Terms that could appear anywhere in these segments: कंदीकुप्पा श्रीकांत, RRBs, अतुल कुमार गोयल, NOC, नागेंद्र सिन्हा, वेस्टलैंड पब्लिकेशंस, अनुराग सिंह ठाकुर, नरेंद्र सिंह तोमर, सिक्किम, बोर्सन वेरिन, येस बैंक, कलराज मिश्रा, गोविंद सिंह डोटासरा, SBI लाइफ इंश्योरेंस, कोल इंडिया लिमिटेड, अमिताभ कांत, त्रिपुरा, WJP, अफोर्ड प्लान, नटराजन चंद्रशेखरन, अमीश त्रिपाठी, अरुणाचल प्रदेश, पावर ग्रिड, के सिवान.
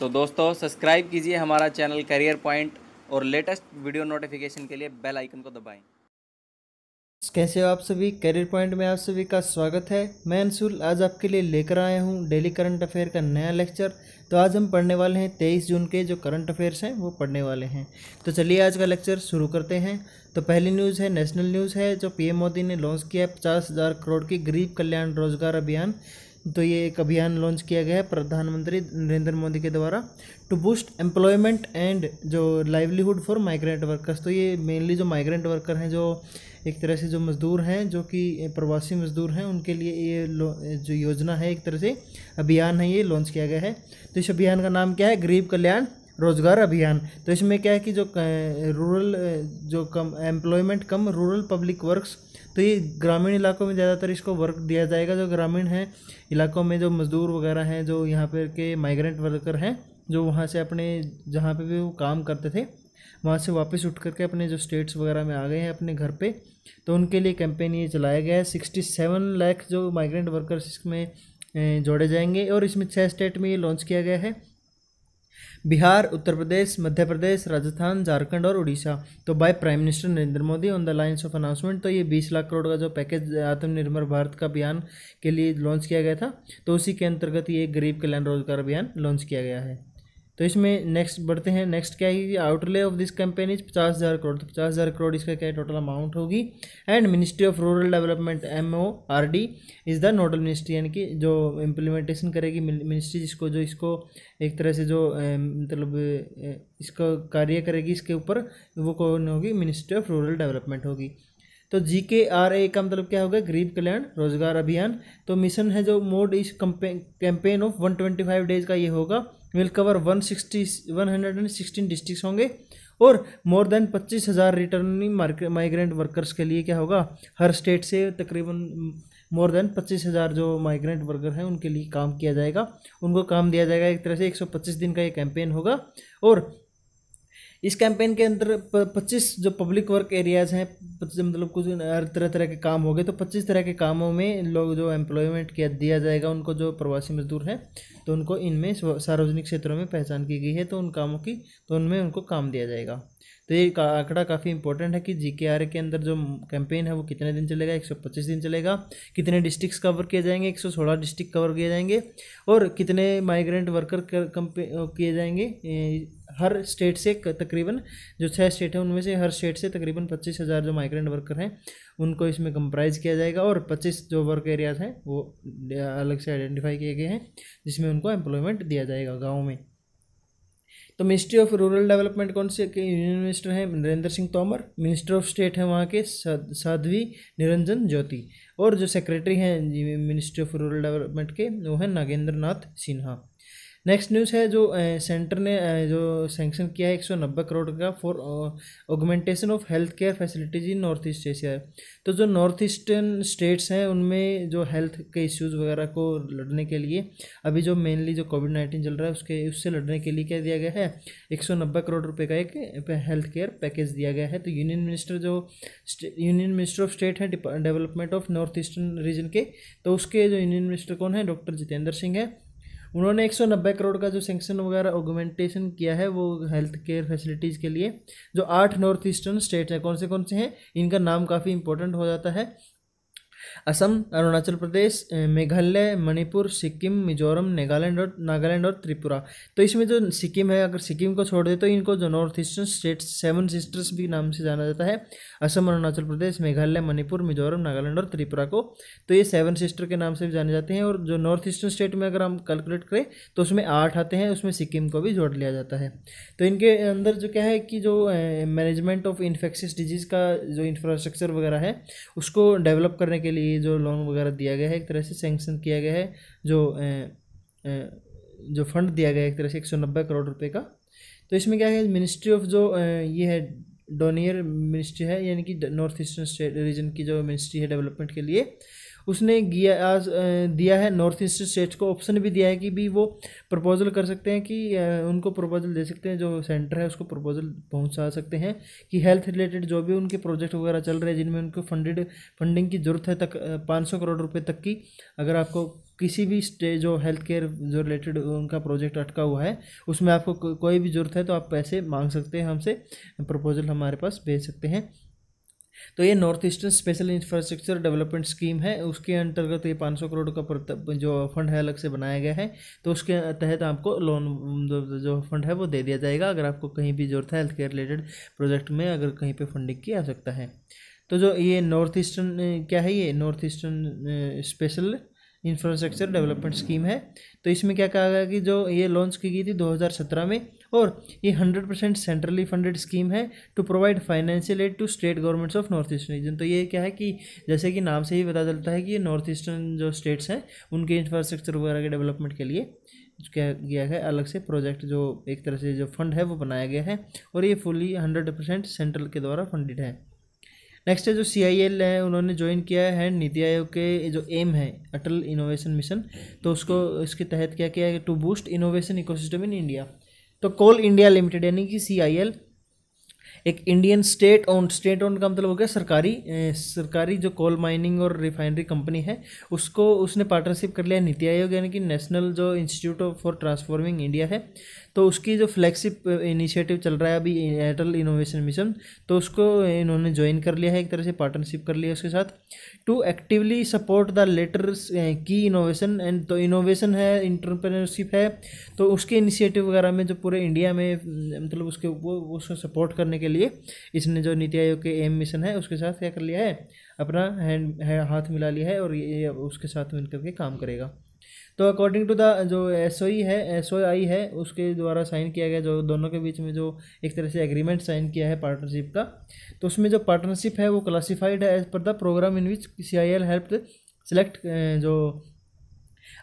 तो दोस्तों सब्सक्राइब कीजिए हमारा चैनल करियर पॉइंट और लेटेस्ट वीडियो नोटिफिकेशन के लिए बेल आइकन को दबाएं। कैसे हो आप सभी, करियर पॉइंट में आप सभी का स्वागत है। मैं अंशुल आज आपके लिए लेकर आया हूं डेली करंट अफेयर का नया लेक्चर। तो आज हम पढ़ने वाले हैं 23 जून के जो करंट अफेयर्स हैं वो पढ़ने वाले हैं। तो चलिए आज का लेक्चर शुरू करते हैं। तो पहली न्यूज़ है, नेशनल न्यूज़ है जो पीएम मोदी ने लॉन्च किया है 50,000 करोड़ की गरीब कल्याण रोजगार अभियान। तो ये एक अभियान लॉन्च किया गया है प्रधानमंत्री नरेंद्र मोदी के द्वारा टू बूस्ट एम्प्लॉयमेंट एंड जो लाइवलीहुड फॉर माइग्रेंट वर्कर्स। तो ये मेनली जो माइग्रेंट वर्कर हैं, जो एक तरह से जो मज़दूर हैं, जो कि प्रवासी मज़दूर हैं, उनके लिए ये जो योजना है, एक तरह से अभियान है, ये लॉन्च किया गया है। तो इस अभियान का नाम क्या है? गरीब कल्याण रोजगार अभियान। तो इसमें क्या है कि जो रूरल जो cum employment cum rural public works, तो ये ग्रामीण इलाकों में ज़्यादातर इसको वर्क दिया जाएगा। जो ग्रामीण हैं इलाकों में जो मज़दूर वगैरह हैं, जो यहाँ पर के माइग्रेंट वर्कर हैं, जो वहाँ से अपने जहाँ पे भी वो काम करते थे वहाँ से वापस उठ करके अपने जो स्टेट्स वगैरह में आ गए हैं अपने घर पे, तो उनके लिए कैंपेन ये चलाया गया है। 67 लाख जो माइग्रेंट वर्कर्स इसमें जोड़े जाएंगे और इसमें 6 स्टेट में ये लॉन्च किया गया है, बिहार, उत्तर प्रदेश, मध्य प्रदेश, राजस्थान, झारखंड और उड़ीसा। तो by prime minister Narendra Modi on the lines of announcement. तो ये 20 लाख करोड़ का जो पैकेज आत्मनिर्भर भारत का अभियान के लिए लॉन्च किया गया था, तो उसी के अंतर्गत ये गरीब कल्याण रोजगार अभियान लॉन्च किया गया है। तो इसमें नेक्स्ट बढ़ते हैं। नेक्स्ट क्या है? Outlay of this campaign is 50,000 crore. तो 50,000 करोड़ इसका क्या टोटल अमाउंट होगी। And ministry of rural development MORD is the nodal ministry, यानी कि जो इम्प्लीमेंटेशन करेगी मिनिस्ट्री, जिसको जो इसको एक तरह से जो मतलब इसका कार्य करेगी इसके ऊपर, वो कौन होगी? मिनिस्ट्री ऑफ रूरल डेवलपमेंट होगी। तो GKRA का मतलब क्या होगा? गरीब कल्याण रोजगार अभियान। तो मिशन है जो मोड इस कैंपेन ऑफ 125 डेज का ये होगा। विल कवर 116 डिस्ट्रिक्ट होंगे और more than 25,000 returning migrant workers के लिए क्या होगा? हर स्टेट से तकरीबन मोर देन 25,000 जो माइग्रेंट वर्कर हैं उनके लिए काम किया जाएगा, उनको काम दिया जाएगा। एक तरह से 125 दिन का ये कैंपेन होगा और इस कैंपेन के अंदर 25 जो पब्लिक वर्क एरियाज़ हैं, मतलब कुछ हर तरह के काम हो गए, तो 25 तरह के कामों में लोग जो एम्प्लॉयमेंट किया दिया जाएगा उनको, जो प्रवासी मजदूर हैं तो उनको इनमें सार्वजनिक क्षेत्रों में पहचान की गई है, तो उन कामों की तो उनमें उनको काम दिया जाएगा। तो ये आंकड़ा काफ़ी इंपॉर्टेंट है कि GKRA के अंदर जो कैंपेन है वो कितने दिन चलेगा? 125 दिन चलेगा। कितने डिस्ट्रिक्ट्स कवर किए जाएंगे? 116 डिस्ट्रिक्ट कवर किए जाएंगे। और कितने माइग्रेंट वर्कर किए जाएंगे? हर स्टेट से तकरीबन जो 6 स्टेट हैं उनमें से हर स्टेट से तकरीबन 25,000 जो माइग्रेंट वर्कर हैं उनको इसमें कंप्राइज किया जाएगा और 25 जो वर्क एरियाज़ हैं वो अलग से आइडेंटिफाई किए गए हैं जिसमें उनको एम्प्लॉयमेंट दिया जाएगा गाँव में। तो मिनिस्ट्री ऑफ रूरल डेवलपमेंट कौन से यूनियन मिनिस्टर हैं? नरेंद्र सिंह तोमर। Minister of state हैं वहाँ के साध्वी निरंजन ज्योति और जो सेक्रेटरी हैं मिनिस्ट्री ऑफ रूरल डेवलपमेंट के वो हैं नागेंद्र सिन्हा। नेक्स्ट न्यूज़ है जो सेंटर ने जो सैंक्शन किया है 190 करोड़ का for augmentation of health care facilities in north east Asia. तो जो नॉर्थ ईस्टर्न स्टेट्स हैं उनमें जो हेल्थ के इश्यूज़ वगैरह को लड़ने के लिए, अभी जो मेनली जो COVID-19 चल रहा है उससे लड़ने के लिए क्या दिया गया है? 190 करोड़ रुपये का एक हेल्थ केयर पैकेज दिया गया है। तो यूनियन मिनिस्टर ऑफ स्टेट है development of north eastern region के, तो उसके जो यूनियन मिनिस्टर कौन है? डॉक्टर जितेंद्र सिंह है। उन्होंने 190 करोड़ का जो सेंक्शन वगैरह ऑगमेंटेशन किया है वो हेल्थ केयर फैसिलिटीज़ के लिए, जो 8 नॉर्थ ईस्टर्न स्टेट हैं। कौन से हैं? इनका नाम काफ़ी इंपॉर्टेंट हो जाता है। असम, अरुणाचल प्रदेश, मेघालय, मणिपुर, सिक्किम, मिजोरम, नागालैंड और त्रिपुरा। तो इसमें जो सिक्किम है, अगर सिक्किम को छोड़ दे तो इनको जो नॉर्थ ईस्टर्न स्टेट 7 सिस्टर्स भी नाम से जाना जाता है, असम, अरुणाचल प्रदेश, मेघालय, मणिपुर, मिजोरम, नागालैंड और त्रिपुरा को, तो ये 7 सिस्टर के नाम से भी जाने जाते हैं। और जो नॉर्थ ईस्टर्न स्टेट में अगर हम कैलकुलेट करें तो उसमें 8 आते हैं, उसमें सिक्किम को भी जोड़ लिया जाता है। तो इनके अंदर जो क्या है कि जो मैनेजमेंट ऑफ इन्फेक्शियस डिजीज़ का जो इंफ्रास्ट्रक्चर वगैरह है उसको डेवलप करने के लिए जो लोन वगैरह दिया गया है, एक तरह से सैंक्शन किया गया है, जो फंड दिया गया है एक तरह से 190 करोड़ रुपए का। तो इसमें क्या है? मिनिस्ट्री ऑफ जो ये है डोनियर मिनिस्ट्री है, यानी कि नॉर्थ ईस्टर्न स्टेट रीजन की जो मिनिस्ट्री है डेवलपमेंट के लिए, उसने दिया है नॉर्थ ईस्ट स्टेट्स को ऑप्शन भी दिया है कि भी वो प्रपोजल कर सकते हैं, कि उनको प्रपोजल दे सकते हैं, जो सेंटर है उसको प्रपोजल पहुंचा सकते हैं कि हेल्थ रिलेटेड जो भी उनके प्रोजेक्ट वगैरह चल रहे हैं जिनमें उनको फंडिंग की ज़रूरत है 500 करोड़ रुपए तक की, अगर आपको किसी भी स्टेज जो हेल्थ केयर जो रिलेटेड उनका प्रोजेक्ट अटका हुआ है उसमें आपको कोई भी ज़रूरत है तो आप पैसे मांग सकते हैं, हमसे प्रपोजल हमारे पास भेज सकते हैं। तो ये north eastern special infrastructure development scheme है, उसके अंतर्गत ये 500 करोड़ का जो फंड है अलग से बनाया गया है, तो उसके तहत आपको लोन जो फंड है वो दे दिया जाएगा अगर आपको कहीं भी ज़रूरत है हेल्थ केयर रिलेटेड प्रोजेक्ट में, अगर कहीं पे फंडिंग की आवश्यकता है। तो जो ये नॉर्थ ईस्टर्न क्या है, ये north eastern special infrastructure development scheme है। तो इसमें क्या कहा गया कि जो ये लॉन्च की गई थी 2017 में, और ये 100% सेंट्रली फंडेड स्कीम है to provide financial aid to state governments of north eastern region. तो ये क्या है कि जैसे कि नाम से ही पता चलता है कि ये नॉर्थ ईस्टर्न जो स्टेट्स हैं उनके इंफ्रास्ट्रक्चर वगैरह के डेवलपमेंट के लिए क्या गया है अलग से प्रोजेक्ट जो एक तरह से जो फंड है वो बनाया गया है, और ये फुली 100% सेंट्रल के द्वारा फंडेड है। नेक्स्ट है जो CIL है उन्होंने ज्वाइन किया है नीति आयोग के जो एम है अटल इनोवेशन मिशन, तो उसको इसके तहत क्या किया है to boost innovation ecosystem in India. तो कोल इंडिया लिमिटेड यानी कि CIL एक इंडियन स्टेट ओन्ड का मतलब हो गया सरकारी जो कोल माइनिंग और रिफाइनरी कंपनी है, उसको उसने पार्टनरशिप कर लिया नीति आयोग यानी कि नेशनल जो इंस्टीट्यूट फॉर ट्रांसफॉर्मिंग इंडिया है, तो उसकी जो फ्लैगशिप इनिशिएटिव चल रहा है अभी अटल इनोवेशन मिशन, तो उसको इन्होंने ज्वाइन कर लिया है, एक तरह से पार्टनरशिप कर लिया उसके साथ to actively support the latter की इनोवेशन एंड। तो इनोवेशन है, इंटरप्रेन्योरशिप है, तो उसके इनिशिएटिव वगैरह में जो पूरे इंडिया में मतलब उसके उसको सपोर्ट करने के लिए इसने जो नीति आयोग के एम मिशन है उसके साथ क्या कर लिया है अपना हाथ मिला लिया है, और ये उसके साथ मिलकर के काम करेगा। तो अकॉर्डिंग टू द जो एसओआई है उसके द्वारा साइन किया गया जो दोनों के बीच में जो एक तरह से एग्रीमेंट साइन किया है पार्टनरशिप का, तो उसमें जो पार्टनरशिप है वो क्लासिफाइड है as per the programme in which CIL helped select जो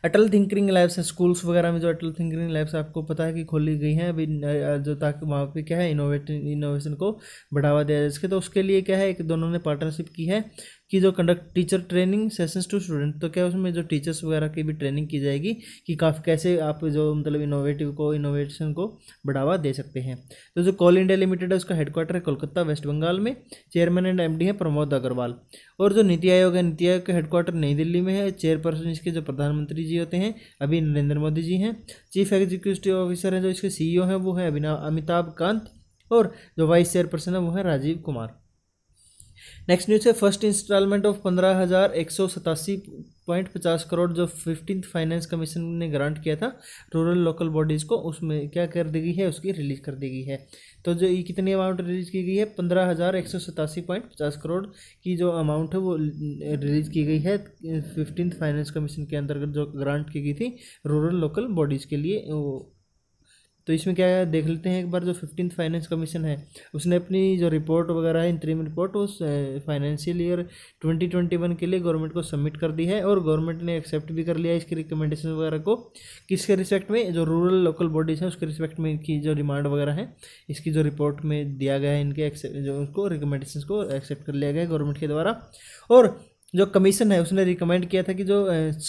अटल थिंकरिंग लैब्स है स्कूल्स वगैरह में, जो अटल थिंकरिंग लैब्स आपको पता है कि खोली गई हैं अभी जो, ताकि वहाँ पे क्या है इनोवेशन को बढ़ावा दिया जाए इसके। तो उसके लिए क्या है एक दोनों ने पार्टनरशिप की है कि जो conduct teacher training sessions to student, तो क्या उसमें जो टीचर्स वगैरह की भी ट्रेनिंग की जाएगी कि काफ़ी कैसे आप जो मतलब इनोवेशन को बढ़ावा दे सकते हैं। तो जो कोल इंडिया लिमिटेड है उसका हेडक्वार्टर है कोलकाता वेस्ट बंगाल में, चेयरमैन एंड MD है प्रमोद अग्रवाल, और जो नीति आयोग है नीति आयोग का हेडक्वार्टर नई दिल्ली में है, चेयरपर्सन इसके जो प्रधानमंत्री जी होते हैं अभी नरेंद्र मोदी जी हैं, चीफ एग्जीक्यूटिव ऑफिसर हैं जो इसके CEO हैं वो है अमिताभ कांत, और जो वाइस चेयरपर्सन है वो है राजीव कुमार। नेक्स्ट न्यूज़ है फर्स्ट इंस्टॉलमेंट ऑफ 15,187.50 करोड़ जो 15th फाइनेंस कमीशन ने ग्रांट किया था रूरल लोकल बॉडीज़ को, उसमें क्या कर दी गई है उसकी रिलीज कर दी गई है। तो जो ये कितनी अमाउंट रिलीज की गई है 15,187.50 करोड़ की जो अमाउंट है वो रिलीज की गई है 15th फाइनेंस कमीशन के अंतर्गत जो ग्रांट की गई थी रूरल लोकल बॉडीज़ के लिए। तो इसमें क्या है देख लेते हैं एक बार, जो 15th फाइनेंस कमीशन है उसने अपनी जो रिपोर्ट वगैरह है इंतरिम रिपोर्ट उस फाइनेंशियल ईयर 2021 के लिए गवर्नमेंट को सबमिट कर दी है, और गवर्नमेंट ने एक्सेप्ट भी कर लिया इसकी रिकमेंडेशन वगैरह को, किसके रिस्पेक्ट में जो रूरल लोकल बॉडीज़ हैं उसके रिस्पेक्ट में इनकी जो डिमांड वगैरह है इसकी जो रिपोर्ट में दिया गया है इनके जो उसको रिकमेंडेशन को एक्सेप्ट कर लिया गया है गवर्नमेंट के द्वारा। और जो कमीशन है उसने रिकमेंड किया था कि जो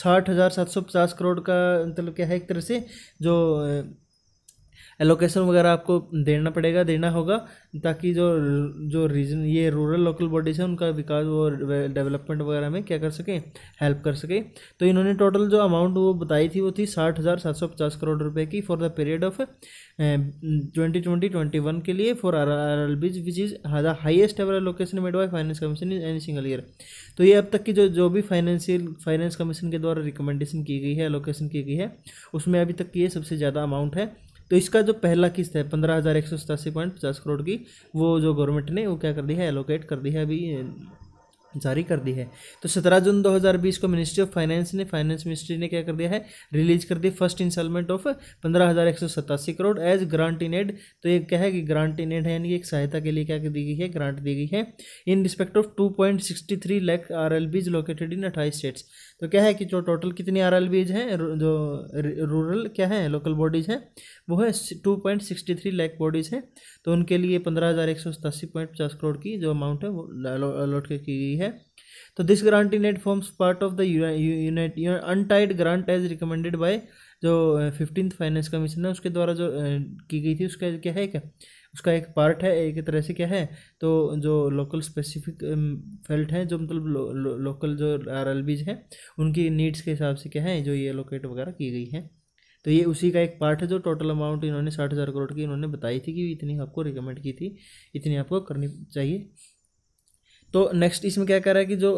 60,750 करोड़ का मतलब क्या है एक तरह से जो एलोकेशन वगैरह आपको देना होगा ताकि जो रीजन ये रूरल लोकल बॉडीज़ हैं उनका विकास और डेवलपमेंट वगैरह में क्या कर सकें हेल्प कर सकें। तो इन्होंने टोटल जो अमाउंट वो बताई थी वो थी 60,750 करोड़ रुपए की फॉर द पीरियड ऑफ 2020-21 के लिए for RRBs which is the highest ever allocation made by finance commission in any single year. तो ये अब तक की जो भी फाइनेंस कमीशन के द्वारा रिकमेंडेशन की गई है एलोकेशन की गई है उसमें अभी तक ये सबसे ज़्यादा अमाउंट है। तो इसका जो पहला किस्त है 15,187.50 करोड़ की वो जो गवर्नमेंट ने वो क्या कर दी है एलोकेट कर दी है अभी जारी कर दी है। तो 17 जून 2020 को मिनिस्ट्री ऑफ फाइनेंस ने क्या कर दिया है रिलीज कर दी first instalment of 15,187 crore as grant in aid. तो ये क्या है कि ग्रांट इन एड है यानी एक सहायता के लिए क्या दी गई है ग्रांट दी गई है in respect of 2.63 lakh RRBs located in 28 states. तो क्या है कि जो टोटल कितनी RRBs हैं जो रूरल क्या है लोकल बॉडीज़ हैं वो है 2.63 लाख बॉडीज़ हैं, तो उनके लिए 15,187.50 करोड़ की जो अमाउंट है वो अलॉट की गई है। तो this grant in aid forms part of the untied grant as recommended by जो 15th फाइनेंस कमीशन है उसके द्वारा जो की गई थी उसका क्या है, एक उसका एक पार्ट है, एक तरह से क्या है, तो जो लोकल स्पेसिफिक फेल्ट हैं, जो मतलब लोकल जो RLBs हैं उनकी नीड्स के हिसाब से क्या है जो ये एलोकेट वगैरह की गई है। तो ये उसी का एक पार्ट है जो टोटल अमाउंट इन्होंने 60,000 करोड़ की इन्होंने बताई थी कि इतनी आपको रिकमेंड की थी, इतनी आपको करनी चाहिए। तो नेक्स्ट इसमें क्या कह रहा है कि जो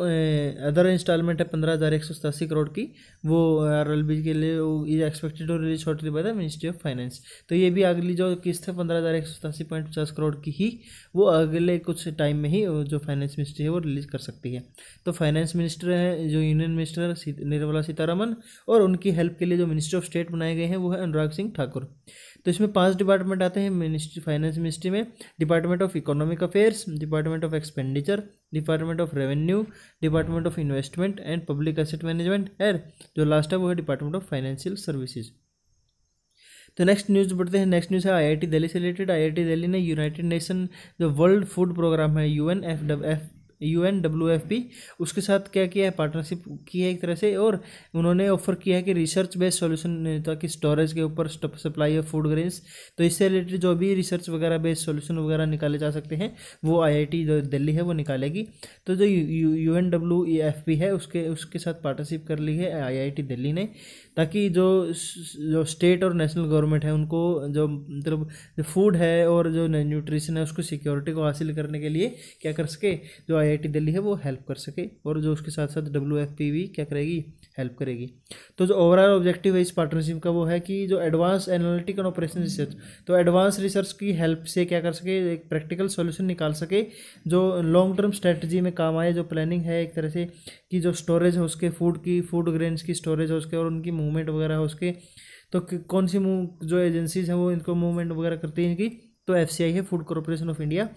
अदर इंस्टॉलमेंट है 15,187 करोड़ की, वो RLB के लिए इज एक्सपेक्टेड और release shortly by the ministry of finance. तो ये भी अगली जो किस्त है 15,187.50 करोड़ की ही, वो अगले कुछ टाइम में ही जो फाइनेंस मिनिस्ट्री है वो रिलीज कर सकती है। तो फाइनेंस मिनिस्टर है जो यूनियन मिनिस्टर निर्मला सीतारामन, और उनकी हेल्प के लिए जो मिनिस्ट्री ऑफ स्टेट बनाए गए हैं वो है अनुराग सिंह ठाकुर। तो इसमें 5 डिपार्टमेंट आते हैं मिनिस्ट्री, फाइनेंस मिनिस्ट्री में: department of economic affairs, department of expenditure, department of revenue, department of investment and public asset management है, जो लास्ट है वो है डिपार्टमेंट ऑफ फाइनेंशियल सर्विसेज। तो नेक्स्ट न्यूज़ बढ़ते हैं, नेक्स्ट न्यूज़ है IIT दिल्ली से रिलेटेड। IIT दिल्ली ने यूनाइटेड नेशन जो वर्ल्ड फूड प्रोग्राम है UNWFP उसके साथ क्या किया है, पार्टनरशिप की है एक तरह से, और उन्होंने ऑफर किया है कि रिसर्च बेस्ड सॉल्यूशन, ताकि स्टोरेज के ऊपर सप्लाई ऑफ फूड ग्रेन्स, तो इससे रिलेटेड जो भी रिसर्च वगैरह बेस्ड सॉल्यूशन वगैरह निकाले जा सकते हैं वो IIT जो दिल्ली है वो निकालेगी। तो जो UNWFP है उसके साथ पार्टनरशिप कर ली है IIT दिल्ली ने, ताकि जो स्टेट और नेशनल गवर्नमेंट है उनको जो मतलब फूड है और जो न्यूट्रिशन है उसको सिक्योरिटी को हासिल करने के लिए क्या कर सके, जो IIT दिल्ली है वो हेल्प कर सके, और जो उसके साथ साथ WFP भी क्या करेगी, हेल्प करेगी। तो जो ओवरऑल ऑब्जेक्टिव है इस पार्टनरशिप का वो है कि जो advance analytic and operation research, तो एडवांस रिसर्च की हेल्प से क्या कर सके, एक प्रैक्टिकल सॉल्यूशन निकाल सके जो लॉन्ग टर्म स्ट्रेटजी में काम आए, जो प्लानिंग है एक तरह से कि जो स्टोरेज हो उसके, फूड ग्रेन्स की स्टोरेज हो उसके और उनकी मूवमेंट वगैरह हो उसके, तो कौन सी जो एजेंसीज हैं वो इनको मूवमेंट वगैरह करती हैं इनकी, तो FCI है, फूड कॉर्पोरेशन ऑफ इंडिया।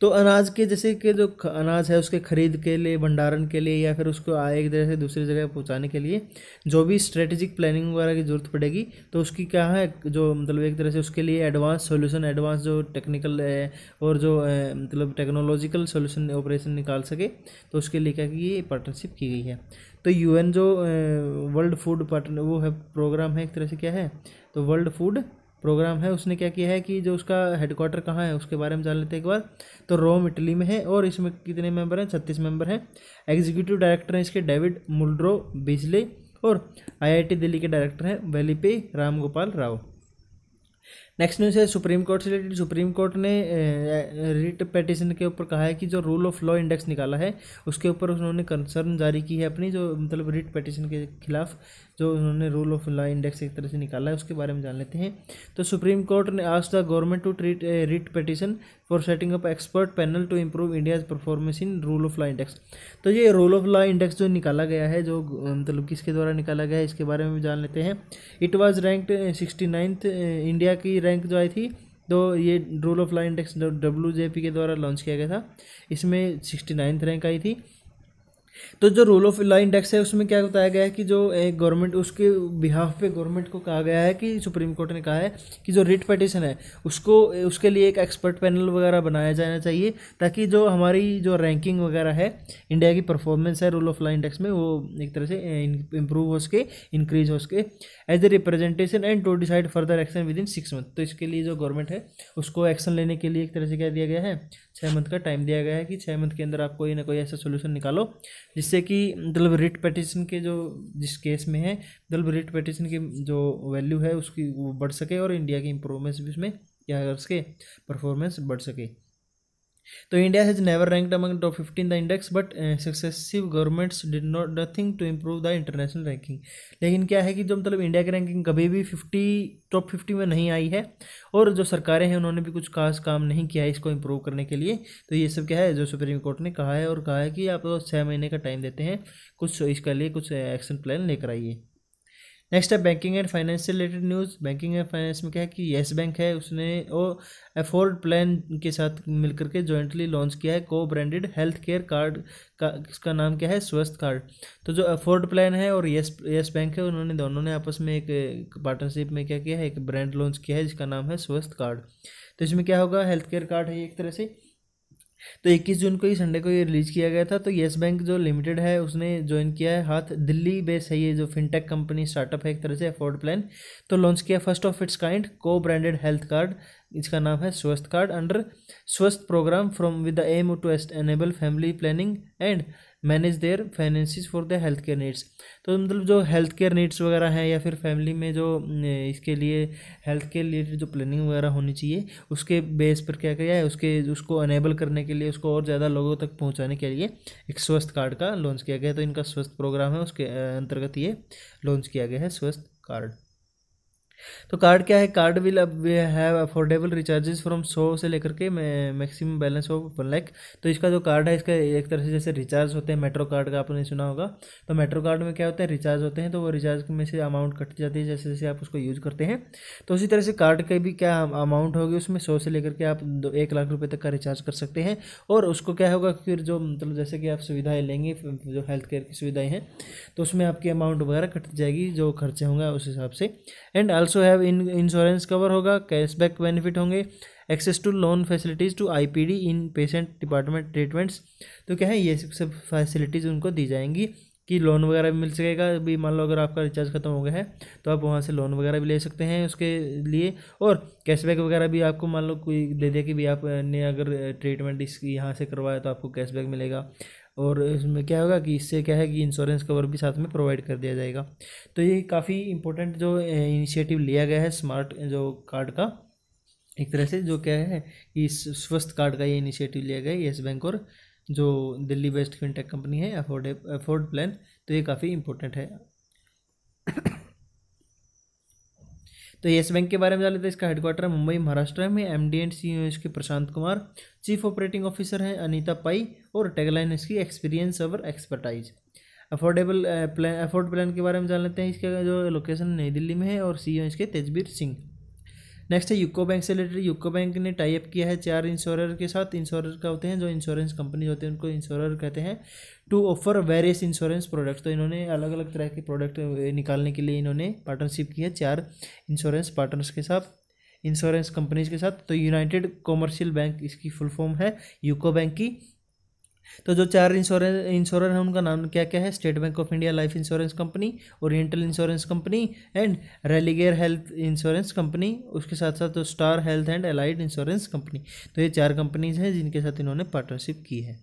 तो अनाज के जैसे कि जो अनाज है उसके खरीद के लिए, भंडारण के लिए, या फिर उसको एक जगह से दूसरी जगह पहुंचाने के लिए जो भी स्ट्रेटेजिक प्लानिंग वगैरह की ज़रूरत पड़ेगी, तो उसकी क्या है जो मतलब एक तरह से उसके लिए एडवांस सॉल्यूशन, एडवांस जो टेक्निकल और जो मतलब टेक्नोलॉजिकल सॉल्यूशन ऑपरेशन निकाल सके, तो उसके लिए क्या ये पार्टनरशिप की गई है। तो UN जो वर्ल्ड फूड पार्टनर वो है प्रोग्राम है एक तरह से क्या है, तो वर्ल्ड फूड प्रोग्राम है, उसने क्या किया है कि जो उसका हेडक्वार्टर कहाँ है उसके बारे में जान लेते हैं एक बार। तो रोम इटली में है, और इसमें कितने मेंबर हैं, 36 मेंबर हैं। एग्जीक्यूटिव डायरेक्टर हैं इसके डेविड मुल्ड्रो बिजले, और IIT दिल्ली के डायरेक्टर हैं वेलिपे रामगोपाल राव। नेक्स्ट न्यूज़ है सुप्रीम कोर्ट से रिलेटेड। सुप्रीम कोर्ट ने रिट पेटिशन के ऊपर कहा है कि जो रूल ऑफ लॉ इंडेक्स निकाला है उसके ऊपर उन्होंने कंसर्न जारी की है अपनी, जो मतलब रिट पेटिशन के खिलाफ जो उन्होंने रूल ऑफ लॉ इंडेक्स एक तरह से निकाला है उसके बारे में जान लेते हैं। तो सुप्रीम कोर्ट ने asked the government to treat writ petition for setting up expert panel to improve India's performance in rule of law index. तो ये रूल ऑफ लॉ इंडेक्स जो निकाला गया है, जो मतलब किसके द्वारा निकाला गया है इसके बारे में भी जान लेते हैं। It was ranked 69th, India की रैंक जो आई थी, तो ये rule of law index WJP के द्वारा लॉन्च किया गया था, इसमें 69th रैंक आई थी। तो जो रूल ऑफ लॉ इंडेक्स है उसमें क्या बताया गया है कि जो एक गवर्नमेंट उसके बिहाफ पे गवर्नमेंट को कहा गया है कि सुप्रीम कोर्ट ने कहा है कि जो रिट पेटिशन है उसको, उसके लिए एक एक्सपर्ट पैनल वगैरह बनाया जाना चाहिए, ताकि जो हमारी जो रैंकिंग वगैरह है, इंडिया की परफॉर्मेंस है रूल ऑफ लॉ इंडेक्स में, वो एक तरह से इम्प्रूव हो सके, इंक्रीज हो सके as a representation and to decide further action within 6 month. तो इसके लिए जो गवर्नमेंट है उसको एक्शन लेने के लिए एक तरह से क्या दिया गया है, 6 मंथ का टाइम दिया गया है कि 6 मंथ के अंदर आप कोई ना कोई ऐसा सोल्यूशन निकालो जिससे कि मतलब रिट पेटिशन के जो जिस केस में है, मतलब रिट पेटिशन की जो वैल्यू है उसकी वो बढ़ सके, और इंडिया की इम्प्रूवमेंट्स भी उसमें क्या कर सके, परफॉर्मेंस बढ़ सके। तो India has never ranked among top 15 the index but successive governments did not nothing to improve the international ranking. लेकिन क्या है कि जो मतलब इंडिया की रैंकिंग कभी भी टॉप 50 में नहीं आई है, और जो सरकारें हैं उन्होंने भी कुछ खास काम नहीं किया है इसको इम्प्रूव करने के लिए। तो ये सब क्या है जो सुप्रीम कोर्ट ने कहा है, और कहा है कि आप 6 महीने का टाइम देते हैं, कुछ इसके लिए कुछ एक्शन प्लान लेकर आइए। नेक्स्ट है बैंकिंग एंड फाइनेंस से related news. Banking and finance में क्या है कि येस बैंक है, उसने और एफोर्ड प्लान के साथ मिलकर के जॉइंटली लॉन्च किया है को ब्रांडेड हेल्थ केयर कार्ड का, इसका नाम क्या है, स्वस्थ कार्ड। तो जो एफोर्ड प्लान है और येस बैंक है, उन्होंने दोनों ने आपस में एक पार्टनरशिप में क्या किया है, एक ब्रांड लॉन्च किया है जिसका नाम है स्वस्थ कार्ड। तो इसमें क्या होगा, हेल्थ केयर कार्ड है एक तरह से तो 21 जून को, ये संडे को ये रिलीज़ किया गया था। तो येस बैंक जो लिमिटेड है उसने ज्वाइन किया है हाथ, दिल्ली बेस्ड है ये जो फिनटेक कंपनी, स्टार्टअप है एक तरह से, अफोर्ड प्लान। तो लॉन्च किया फर्स्ट ऑफ इट्स काइंड को ब्रांडेड हेल्थ कार्ड, इसका नाम है Swasth card, under Swasth programme from with the M to enable family planning and manage their finances for the health care needs. तो मतलब जो हेल्थ केयर नीड्स वगैरह हैं या फिर फैमिली में जो इसके लिए हेल्थ केयर रिलेटेड जो प्लानिंग वगैरह होनी चाहिए उसके बेस पर क्या किया है, उसको एनेबल करने के लिए, उसको और ज़्यादा लोगों तक पहुँचाने के लिए एक स्वस्थ कार्ड का लॉन्च किया गया। तो इनका स्वस्थ प्रोग्राम है उसके अंतर्गत ये लॉन्च किया गया है स्वस्थ कार्ड। तो कार्ड क्या है, कार्ड विल अब हैव अफोर्डेबल रिचार्जेस फ्रॉम 100 से लेकर के मैक्सिमम बैलेंस ऑफ 1 लाख। तो इसका जो कार्ड है इसका एक तरह से जैसे रिचार्ज होते हैं मेट्रो कार्ड का आपने सुना होगा, तो मेट्रो कार्ड में क्या होता है रिचार्ज होते हैं, तो वो रिचार्ज में से अमाउंट कट जाती है जैसे जैसे आप उसको यूज करते हैं। तो उसी तरह से कार्ड के भी क्या अमाउंट होगी उसमें 100 से लेकर के आप 1 लाख रुपये तक का रिचार्ज कर सकते हैं। और उसको क्या होगा फिर जो मतलब जैसे कि आप सुविधाएँ लेंगे जो हेल्थ केयर की सुविधाएँ हैं तो उसमें आपकी अमाउंट वगैरह कट जाएगी जो खर्चे होंगे उस हिसाब से। And so have insurance cover होगा, कैशबैक बेनिफिट होंगे, access to loan facilities to IPD in patient department treatments. तो क्या है ये सब फैसिलिटीज़ उनको दी जाएंगी कि लोन वगैरह भी मिल सकेगा। अभी मान लो अगर आपका रिचार्ज खत्म हो गया है तो आप वहाँ से लोन वगैरह भी ले सकते हैं उसके लिए, और कैशबैक वगैरह भी आपको मान लो कोई दे दिया कि भी आपने अगर ट्रीटमेंट इसकी यहाँ से करवाया तो आपको कैशबैक मिलेगा। और इसमें क्या होगा कि इससे क्या है कि इंश्योरेंस कवर भी साथ में प्रोवाइड कर दिया जाएगा। तो ये काफ़ी इंपॉर्टेंट जो इनिशिएटिव लिया गया है स्मार्ट जो कार्ड का, एक तरह से जो क्या है कि स्वस्थ कार्ड का ये इनिशिएटिव लिया गया है येस बैंक और जो दिल्ली बेस्ड फिनटेक कंपनी है अफोर्ड प्लान। तो ये काफ़ी इंपॉर्टेंट है। तो येस बैंक के बारे में जान लेते हैं। इसका हेडक्वार्टर मुंबई महाराष्ट्र में, एमडी एंड सीईओ इसके Prashant Kumar, chief operating officer हैं अनीता पाई, और टैगलाइन इसकी experience over expertise. अफोर्ड प्लान के बारे में जान लेते हैं। इसका जो लोकेशन नई दिल्ली में है और सीईओ इसके तेजबीर सिंह। नेक्स्ट है यूको बैंक से रिलेटेड। यूको बैंक ने टाई अप किया है 4 इंश्योरर के साथ। इंश्योरर का होते हैं जो इंश्योरेंस कंपनीज होते हैं उनको इंश्योरर कहते हैं, to offer various insurance products. तो इन्होंने अलग अलग तरह के प्रोडक्ट निकालने के लिए इन्होंने पार्टनरशिप की है 4 इंश्योरेंस पार्टनर्स के साथ, इंश्योरेंस कंपनीज के साथ। तो यूनाइटेड कॉमर्शियल बैंक इसकी फुल फॉर्म है यूको बैंक की। तो जो 4 इंश्योरर हैं उनका नाम क्या क्या है, state bank of India लाइफ इंश्योरेंस company, oriental insurance company and Religare health insurance company, उसके साथ साथ तो star health and allied insurance company. तो ये 4 कंपनीज हैं जिनके साथ इन्होंने पार्टनरशिप की है।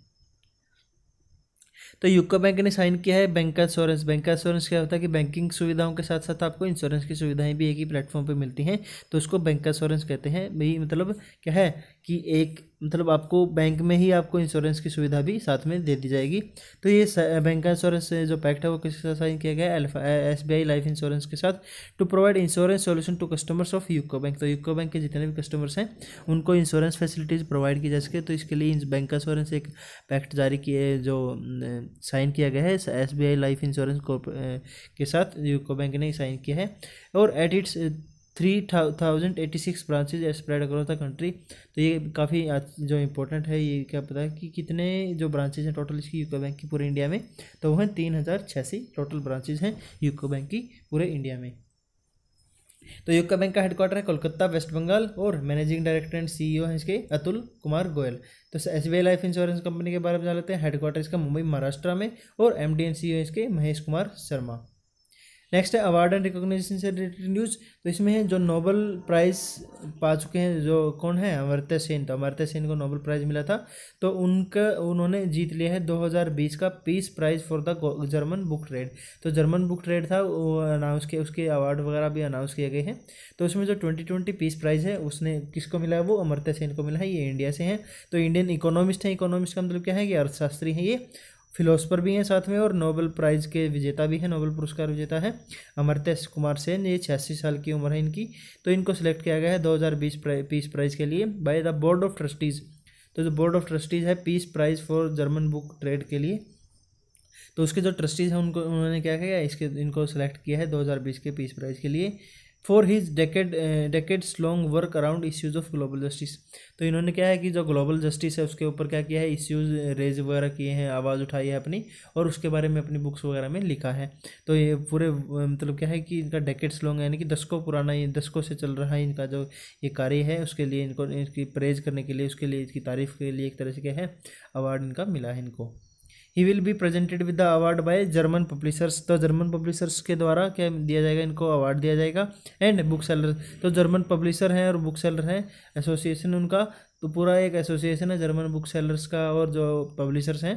तो यूको बैंक ने साइन किया है बैंक इंश्योरेंस। बैंक इंश्योरेंस क्या होता है कि बैंकिंग सुविधाओं के साथ साथ आपको इंश्योरेंस की सुविधाएं भी एक ही प्लेटफॉर्म पे मिलती हैं, तो उसको बैंक इंश्योरेंस कहते हैं। भाई मतलब क्या है कि एक मतलब आपको बैंक में ही आपको इंश्योरेंस की सुविधा भी साथ में दे दी जाएगी। तो ये बैंक इंश्योरेंस जो पैक्ट है वो किसके साथ साइन किया गया है, SBI लाइफ इंश्योरेंस के साथ, to provide insurance solution to customers of UCO bank. तो यूको बैंक के जितने भी कस्टमर्स हैं उनको इंश्योरेंस फैसिलिटीज़ प्रोवाइड की जा सके, तो इसके लिए बैंक इंश्योरेंस एक पैक्ट जारी किए जो साइन किया गया है SBI लाइफ इंश्योरेंस के साथ यूको बैंक ने साइन किया है। और at its 3,086 branches spread across the country. तो ये काफ़ी जो इम्पोर्टेंट है, ये क्या पता है कि कितने जो ब्रांचेज हैं टोटल इसकी यूको बैंक की पूरे इंडिया में, तो वह 3,086 टोटल ब्रांचेज हैं यूको बैंक की पूरे इंडिया में। तो यूको बैंक का हेडक्वार्टर है कोलकाता वेस्ट बंगाल, और मैनेजिंग डायरेक्टर एंड सीईओ हैं इसके अतुल कुमार गोयल। तो SBI लाइफ इंश्योरेंस कंपनी के बारे में जान लेते हैं। हेडक्वार्टर इसका मुंबई महाराष्ट्र में, और MD एंड CEO इसके महेश कुमार शर्मा। नेक्स्ट है अवार्ड एंड रिकॉग्निशन से रिलेटेड न्यूज़। तो इसमें है जो नोबेल प्राइज़ पा चुके हैं जो कौन है, अमृत्य सेन। तो अमृत्य सेन को नोबेल प्राइज़ मिला था, तो उन्होंने जीत लिया है 2020 का peace prize for the German book trade. तो जर्मन बुक ट्रेड था वो अनाउंस किया, उसके अवार्ड वगैरह भी अनाउंस किए गए हैं। तो उसमें जो 2020 पीस प्राइज़ है उसने किसको मिला है, वो अमृत्य सेन को मिला है। ये इंडिया से हैं, तो इंडियन इकोनॉमिस्ट हैं। इकोनॉमिस्ट का मतलब क्या है, ये अर्थशास्त्री हैं, ये फिलोसफर भी हैं साथ में, और नोबेल प्राइज़ के विजेता भी हैं, नोबेल पुरस्कार विजेता है अमर्त्य कुमार सेन। ये 86 साल की उम्र है इनकी। तो इनको सिलेक्ट किया गया है 2020 पीस प्राइज़ के लिए by the board of trustees. तो जो बोर्ड ऑफ ट्रस्टीज़ है peace prize for German book trade के लिए, तो उसके जो ट्रस्टीज़ हैं उनको उन्होंने क्या किया, इसके इनको सिलेक्ट किया है 2020 के पीस प्राइज़ के लिए for his decades long work around issues of global justice. तो इन्होंने क्या है कि जो ग्लोबल जस्टिस है उसके ऊपर क्या किया है, इश्यूज रेज वगैरह किए हैं, आवाज़ उठाई है अपनी, और उसके बारे में अपनी बुक्स वगैरह में लिखा है। तो ये पूरे मतलब क्या है कि इनका डेकेड्स लॉन्ग यानी कि दशकों पुराना, ये दशकों से चल रहा है इनका जो ये कार्य है, उसके लिए इनको इनकी प्रेज करने के लिए, उसके लिए इसकी तारीफ़ के लिए एक तरह से क्या है अवार्ड इनका मिला है इनको। He will be presented with the award by German publishers. तो जर्मन पब्लिशर्स के द्वारा क्या दिया जाएगा, इनको अवार्ड दिया जाएगा। एंड बुक सेलर, तो जर्मन पब्लिशर हैं और बुक सेलर हैं, एसोसिएशन उनका, तो पूरा एक एसोसिएशन है जर्मन बुक सेलर्स का और जो पब्लिशर्स हैं,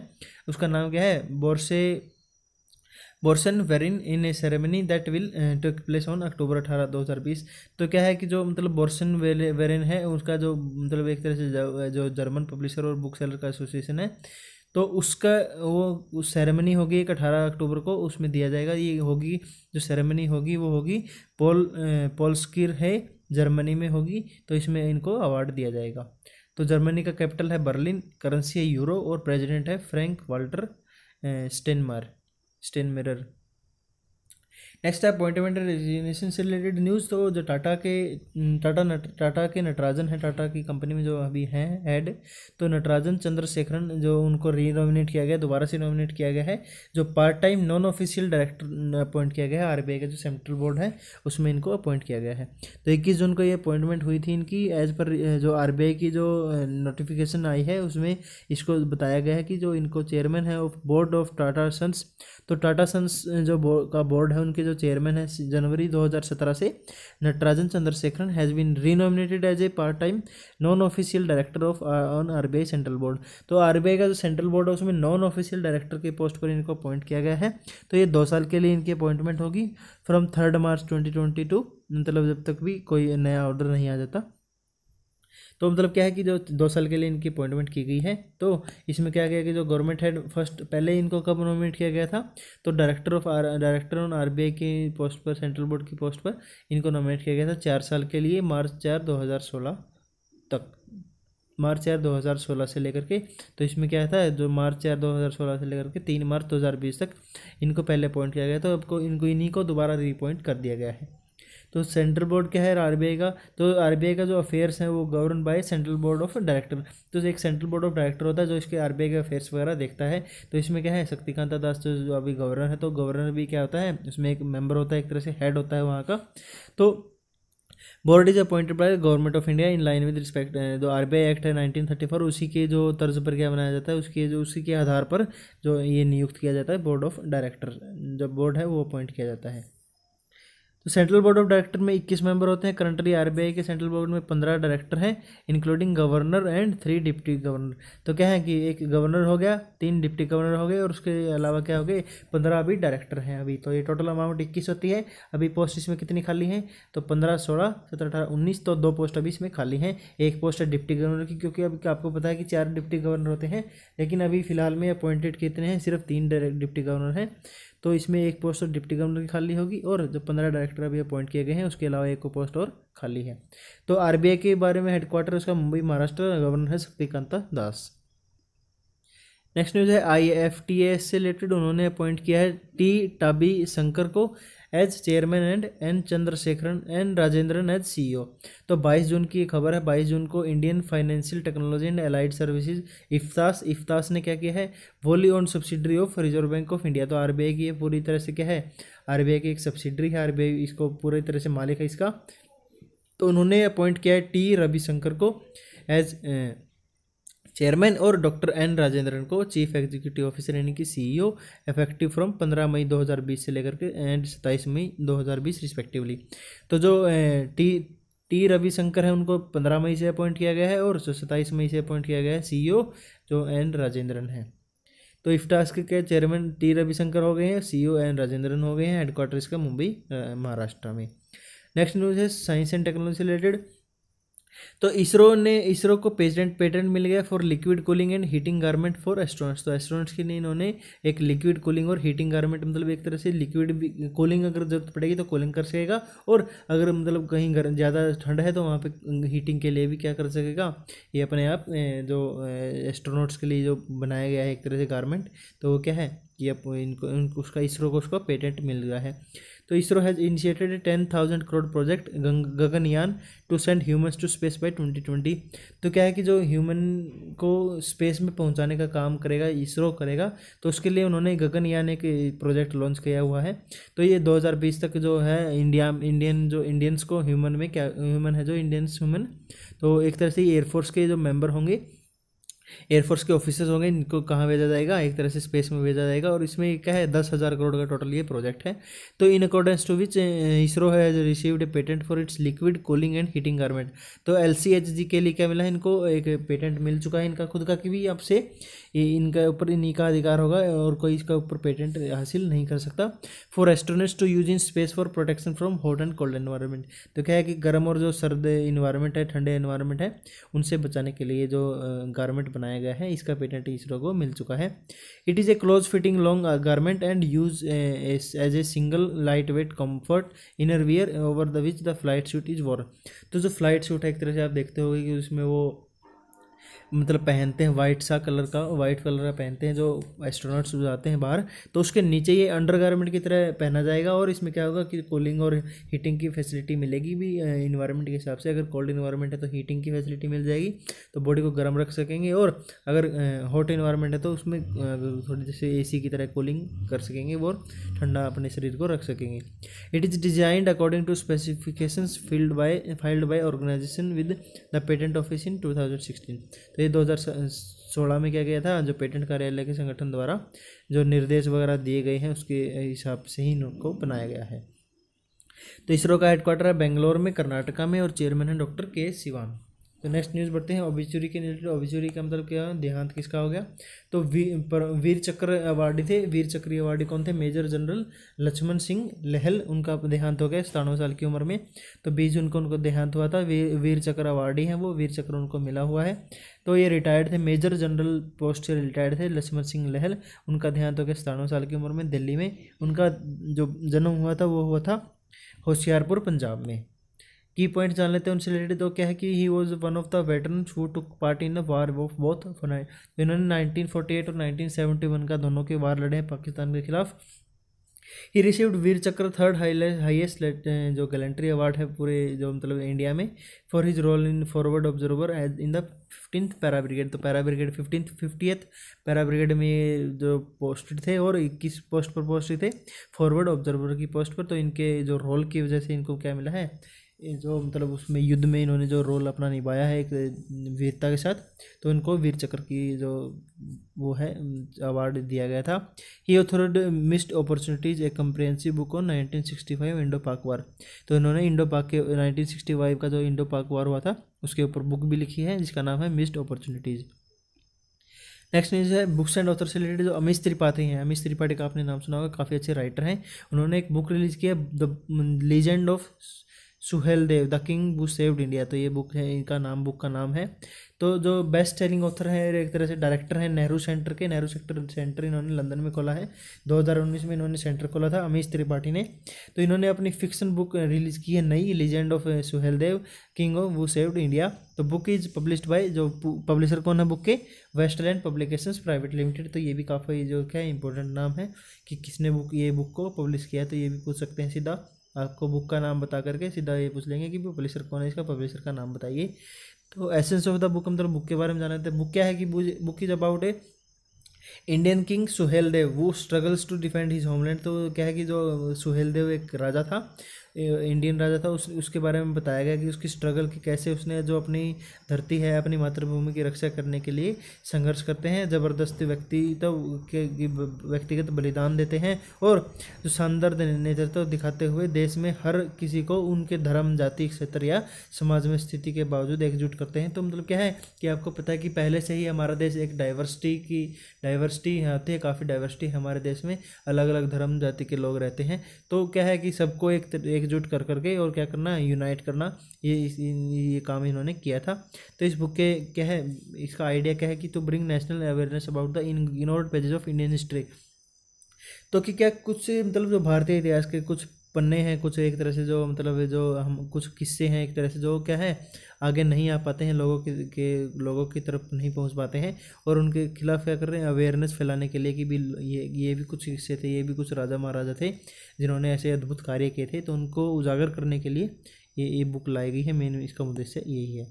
उसका नाम क्या है बोर्सन वेरिन in a ceremony that will take place on October 18, 2020। तो क्या है कि जो मतलब बोर्सन वेरिन है उसका जो मतलब एक तरह से जो जर्मन पब्लिशर और बुक सेलर का एसोसिएशन है, तो उसका वो उस सेरेमनी होगी 18 अक्टूबर को, उसमें दिया जाएगा। ये होगी जो सेरेमनी होगी वो होगी पोल्स्कीर है, जर्मनी में होगी, तो इसमें इनको अवार्ड दिया जाएगा। तो जर्मनी का कैपिटल है बर्लिन, करेंसी है यूरो और प्रेसिडेंट है फ्रैंक वाल्टर स्टेनमेयर। नेक्स्ट है अपॉइंटमेंट एंड रेजिग्नेशन से रिलेटेड न्यूज़। तो जो टाटा के नटराजन है, टाटा की कंपनी में जो अभी हैं हेड, तो नटराजन चंद्रशेखरन जो उनको रीनॉमिनेट किया गया, दोबारा से नॉमिनेट किया गया है, जो part time non official director appoint किया गया है। आरबीआई का जो सेंट्रल बोर्ड है उसमें इनको अपॉइंट किया गया है। तो 21 जून को ये अपॉइंटमेंट हुई थी इनकी। एज पर जो आरबीआई की जो नोटिफिकेशन आई है उसमें इसको बताया गया है कि जो इनको चेयरमैन है of board of Tata sons, तो टाटा सन्स जो का बोर्ड है उनके जो चेयरमैन है जनवरी 2017 से नटराजन चंद्रशेखरन has been renominated as a part time non official director of on RBI central board. तो आरबीआई का जो सेंट्रल बोर्ड है उसमें नॉन ऑफिशियल डायरेक्टर की पोस्ट पर इनको अपॉइंट किया गया है। तो ये 2 साल के लिए इनकी अपॉइंटमेंट होगी फ्रॉम 3 मार्च 2022, मतलब जब तक भी कोई नया ऑर्डर नहीं आ जाता। तो मतलब क्या है कि जो 2 साल के लिए इनकी अपॉइंटमेंट की गई है। तो इसमें क्या गया कि जो गवर्नमेंट हेड फर्स्ट, पहले इनको कब नॉमिनेट किया गया था, तो डायरेक्टर ऑन आरबीआई की पोस्ट पर, सेंट्रल बोर्ड की पोस्ट पर इनको नॉमिनेट किया गया था 4 साल के लिए, मार्च 4, 2016 तक, मार्च 4, 2016 से लेकर के। तो इसमें क्या था, जो मार्च 4, 2016 से लेकर के 3 मार्च 2020 तक इनको पहले अपॉइंट किया गया था। आपको इनको इन्हीं को दोबारा रीअपॉइंट कर दिया गया है। तो सेंट्रल बोर्ड क्या है आरबीआई का, तो आरबीआई का जो अफेयर्स हैं वो govern by central board of director. तो एक सेंट्रल बोर्ड ऑफ डायरेक्टर होता है जो इसके आरबीआई के अफेयर्स वगैरह देखता है। तो इसमें क्या है, शक्तिकांत दास जो अभी गवर्नर है, तो गवर्नर भी क्या होता है उसमें एक मेंबर होता है, एक तरह से हेड होता है वहाँ का। तो board is appointed by government of India in line with respect, जो आरबीआई एक्ट है 1934 उसी के जो तर्ज पर क्या बनाया जाता है, उसी के आधार पर जो ये नियुक्त किया जाता है बोर्ड ऑफ डायरेक्टर, जो बोर्ड है वो अपॉइंट किया जाता है। तो सेंट्रल बोर्ड ऑफ डायरेक्टर में 21 मेंबर होते हैं। करंटली आरबीआई के सेंट्रल बोर्ड में 15 डायरेक्टर हैं, including governor and 3 deputy governor. तो क्या है कि एक गवर्नर हो गया, 3 डिप्टी गवर्नर हो गए और उसके अलावा क्या हो गए 15 अभी डायरेक्टर हैं अभी। तो ये टोटल अमाउंट 21 होती है। अभी पोस्ट इसमें कितनी खाली हैं, तो 15, 16, 17, 18, 19, तो 2 पोस्ट अभी इसमें खाली हैं। एक पोस्ट है डिप्टी गवर्नर की, क्योंकि अभी आपको पता है कि 4 डिप्टी गवर्नर होते हैं, लेकिन अभी फिलहाल में अपॉइंटेड कितने हैं, सिर्फ 3 डिप्टी गवर्नर हैं। तो इसमें एक पोस्ट तो डिप्टी गवर्नर की खाली होगी और जो 15 डायरेक्टर अभी अपॉइंट किए गए हैं उसके अलावा 1 पोस्ट और खाली है। तो आरबीआई के बारे में हेडक्वार्टर उसका मुंबई, महाराष्ट्र, गवर्नर है शक्तिकांत दास। नेक्स्ट न्यूज़ है आईएफटीए से रिलेटेड। उन्होंने अपॉइंट किया है टी रविशंकर को as chairman and N Chandrasekaran N Rajendran as CEO. तो 22 जून की खबर है। 22 जून को Indian financial technology and allied services IFTAS ने क्या किया है, wholly owned subsidiary of reserve bank of India. तो आरबीआई की ये पूरी तरह से क्या है, आरबीआई की एक सब्सिडरी है, आरबीआई इसको पूरी तरह से मालिक है इसका। तो उन्होंने अपॉइंट किया है टी रविशंकर को एज चेयरमैन और डॉक्टर एन राजेंद्रन को चीफ एग्जीक्यूटिव ऑफिसर यानी कि सीईओ, इफेक्टिव फ्रॉम 15 मई 2020 से लेकर के एंड 27 मई 2020 रिस्पेक्टिवली। तो जो टी रविशंकर है उनको 15 मई से अपॉइंट किया गया है और जो 27 मई से अपॉइंट किया गया है सीईओ जो एन राजेंद्रन है। तो इफ्टास के चेयरमैन टी रविशंकर हो गए हैं, सीईओ एन राजेंद्रन हो गए हैं, हेडक्वार्टर्स का मुंबई महाराष्ट्र में। नेक्स्ट न्यूज़ है साइंस एंड टेक्नोलॉजी से रिलेटेड। तो इसरो को पेटेंट मिल गया for liquid cooling and heating garment for astronauts. तो एस्ट्रोनॉट्स के लिए इन्होंने एक लिक्विड कूलिंग और हीटिंग गारमेंट, मतलब एक तरह से लिक्विड कूलिंग अगर जरूरत पड़ेगी तो कूलिंग कर सकेगा, और अगर मतलब कहीं गर्म ज़्यादा ठंड है तो वहाँ पे हीटिंग के लिए भी क्या कर सकेगा ये अपने आप, जो एस्ट्रोनॉट्स के लिए जो बनाया गया है एक तरह से गारमेंट, तो वो क्या है ये इनको उसका इसरो को उसका पेटेंट मिल गया है। तो ISRO has initiated a 10,000 crore project Gaganyaan to send humans to space by 2020। तो क्या है कि जो ह्यूमन को स्पेस में पहुंचाने का काम करेगा इसरो करेगा, तो उसके लिए उन्होंने गगनयान एक प्रोजेक्ट लॉन्च किया हुआ है। तो ये 2020 तक जो है इंडियंस को ह्यूमन में क्या ह्यूमन है जो इंडियंस ह्यूमन तो एक तरह से एयरफोर्स के जो मेंबर होंगे एयरफोर्स के ऑफिसर्स होंगे इनको कहाँ भेजा जाएगा, एक तरह से स्पेस में भेजा जाएगा। और इसमें क्या है 10,000 करोड़ का टोटल ये प्रोजेक्ट है। तो in accordance to which ISRO has received a patent for its liquid cooling and heating garment. तो LCHG के लिए क्या मिला है इनको, एक पेटेंट मिल चुका है इनका खुद का कि भी आपसे इनका ऊपर इन्हीं का अधिकार होगा और कोई इसका ऊपर पेटेंट हासिल नहीं कर सकता। For astronauts to use in space for protection from hot and cold environment. तो क्या है कि गर्म और जो सर्द इन्वायरमेंट है ठंडे इन्वायरमेंट है उनसे बचाने के लिए जो गारमेंट बनाया गया है इसका पेटेंट इसरो को मिल चुका है। It is a close fitting long garment and use as a single light weight comfort inner wear over the which the flight suit is wore. तो जो फ्लाइट सूट है एक तरह से आप देखते होंगे कि उसमें वो मतलब पहनते हैं वाइट कलर का पहनते हैं जो एस्ट्रोनॉट्स जाते हैं बाहर, तो उसके नीचे ये अंडर गारमेंट की तरह पहना जाएगा। और इसमें क्या होगा कि कूलिंग और हीटिंग की फैसिलिटी मिलेगी भी इन्वायरमेंट के हिसाब से। अगर कोल्ड इन्वायरमेंट है तो हीटिंग की फैसिलिटी मिल जाएगी तो बॉडी को गर्म रख सकेंगे, और अगर हॉट इन्वायरमेंट है तो उसमें थोड़ी जैसे AC की तरह कूलिंग कर सकेंगे और ठंडा अपने शरीर को रख सकेंगे। It is designed according to specifications filed by organisation with the patent office in 2016। तो ये 2016 में क्या गया था जो पेटेंट कार्यालय के संगठन द्वारा जो निर्देश वगैरह दिए गए हैं उसके हिसाब से ही इनको बनाया गया है। तो इसरो का हेडक्वार्टर है बेंगलोर में कर्नाटका में और चेयरमैन है डॉक्टर के सिवान। तो नेक्स्ट न्यूज़ बढ़ते हैं ओबिचुरी के रिलेटेड। ओबिचुरी का मतलब क्या देहांत किसका हो गया, तो वीर चक्र अवार्डी थे। वीर चक्र अवार्डी कौन थे, मेजर जनरल लक्ष्मण सिंह लहल, उनका देहांत हो गया 97 साल की उम्र में। तो 20 जून को उनको देहांत हुआ था। वीर चक्र अवार्डी हैं वो, वीर चक्र उनको मिला हुआ है। तो ये रिटायर्ड थे, मेजर जनरल पोस्ट से रिटायर्ड थे लक्ष्मण सिंह लहल, उनका देहांत हो गया 97 साल की उम्र में दिल्ली में। उनका जो जन्म हुआ था वो हुआ था होशियारपुर पंजाब में। की पॉइंट जान लेते हैं उनसे रिलेटेड। तो क्या है कि he was one of the veteran who took part in the war of both. इन्होंने 1948 और 1971 का दोनों के वार लड़े हैं पाकिस्तान के खिलाफ। ही received Vir Chakra third highest जो गैलेंट्री अवार्ड है पूरे जो मतलब इंडिया में for his role in forward observer as in the 15th para brigade. तो para brigade 50th para brigade में जो पोस्टेड थे और 21 पोस्ट पर पोस्टेड थे फॉरवर्ड ऑब्जर्वर की पोस्ट पर। तो इनके जो रोल की वजह से इनको क्या मिला है जो मतलब उसमें युद्ध में इन्होंने जो रोल अपना निभाया है एक वीरता के साथ, तो इनको वीर चक्र की जो वो है अवार्ड दिया गया था। He authored missed opportunities a comprehensive book on 1965 Indo Pak war. तो इन्होंने इंडो पाक के 1965 का जो इंडो पाक वार हुआ था उसके ऊपर बुक भी लिखी है जिसका नाम है मिस्ड अपॉर्चुनिटीज़। नेक्स्ट न्यूज़ है बुक्स एंड ऑथर से रिलेटेड। जो अमीश त्रिपाठी हैं, अमीश त्रिपाठी का आपने नाम सुना होगा, काफ़ी अच्छे राइटर हैं। उन्होंने एक बुक रिलीज़ किया the legend of Suheldev the king who saved India. तो ये बुक है, इनका नाम बुक का नाम है। तो जो बेस्ट सेलिंग ऑथर है एक तरह से डायरेक्टर हैं नेहरू सेंटर के। नेहरू सेंटर इन्होंने लंदन में खोला है, 2019 में इन्होंने सेंटर खोला था अमीश त्रिपाठी ने। तो इन्होंने अपनी फिक्शन बुक रिलीज़ की है नई, legend of Suheldev king who saved India. तो बुक इज़ पब्लिश्ड बाय, जो पब्लिशर कौन है बुक के, वेस्टलैंड पब्लिकेशंस प्राइवेट लिमिटेड। तो ये भी काफ़ी जो क्या इंपॉर्टेंट नाम है कि किसने बुक को पब्लिश किया। तो ये भी पूछ सकते हैं सीधा, आपको बुक का नाम बता करके सीधा ये पूछ लेंगे कि पब्लिशर कौन है, इसका पब्लिशर का नाम बताइए। तो एसेंस ऑफ द बुक, हम बुक के बारे में जाना चाहते हैं। बुक क्या है कि book is about a Indian king Suheldev वो struggles to defend his homeland. तो क्या है कि जो सुहेलदेव एक राजा था, इंडियन राजा था, उसके बारे में बताया गया कि उसकी स्ट्रगल की कैसे उसने जो अपनी धरती है अपनी मातृभूमि की रक्षा करने के लिए संघर्ष करते हैं, ज़बरदस्ती व्यक्तिगत बलिदान देते हैं और जो शानदार नेतृत्व दिखाते हुए देश में हर किसी को उनके धर्म जाति क्षेत्र या समाज में स्थिति के बावजूद एकजुट करते हैं। तो मतलब क्या है कि आपको पता है कि पहले से ही हमारा देश एक डाइवर्सिटी आती है, काफ़ी डाइवर्सिटी हमारे देश में, अलग अलग धर्म जाति के लोग रहते हैं। तो क्या है कि सबको एकजुट कर करके और क्या करना, यूनाइट करना, ये काम इन्होंने किया था। तो इस बुक के क्या है, इसका आइडिया क्या है कि to bring national awareness about the ignored pages of Indian history. तो कि क्या कुछ मतलब जो भारतीय इतिहास के कुछ पन्ने हैं कुछ एक तरह से, जो मतलब जो हम कुछ किस्से हैं एक तरह से जो क्या है आगे नहीं आ पाते हैं, लोगों की तरफ नहीं पहुंच पाते हैं, और उनके खिलाफ क्या कर रहे हैं अवेयरनेस फैलाने के लिए कि भी ये भी कुछ किस्से थे, ये भी कुछ राजा महाराजा थे जिन्होंने ऐसे अद्भुत कार्य किए थे, तो उनको उजागर करने के लिए ये बुक लाई गई है। मेन इसका उद्देश्य यही है।